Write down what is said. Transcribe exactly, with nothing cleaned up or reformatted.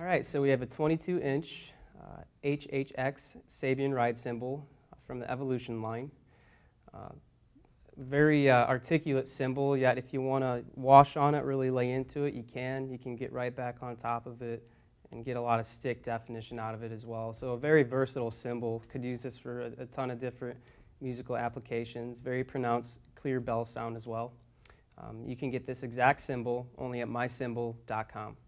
All right, so we have a twenty-two inch uh, H H X Sabian ride cymbal from the Evolution line. Uh, very uh, articulate cymbal, yet if you want to wash on it, really lay into it, you can. You can get right back on top of it and get a lot of stick definition out of it as well. So a very versatile cymbal. Could use this for a, a ton of different musical applications. Very pronounced clear bell sound as well. Um, you can get this exact cymbal only at my cymbal dot com.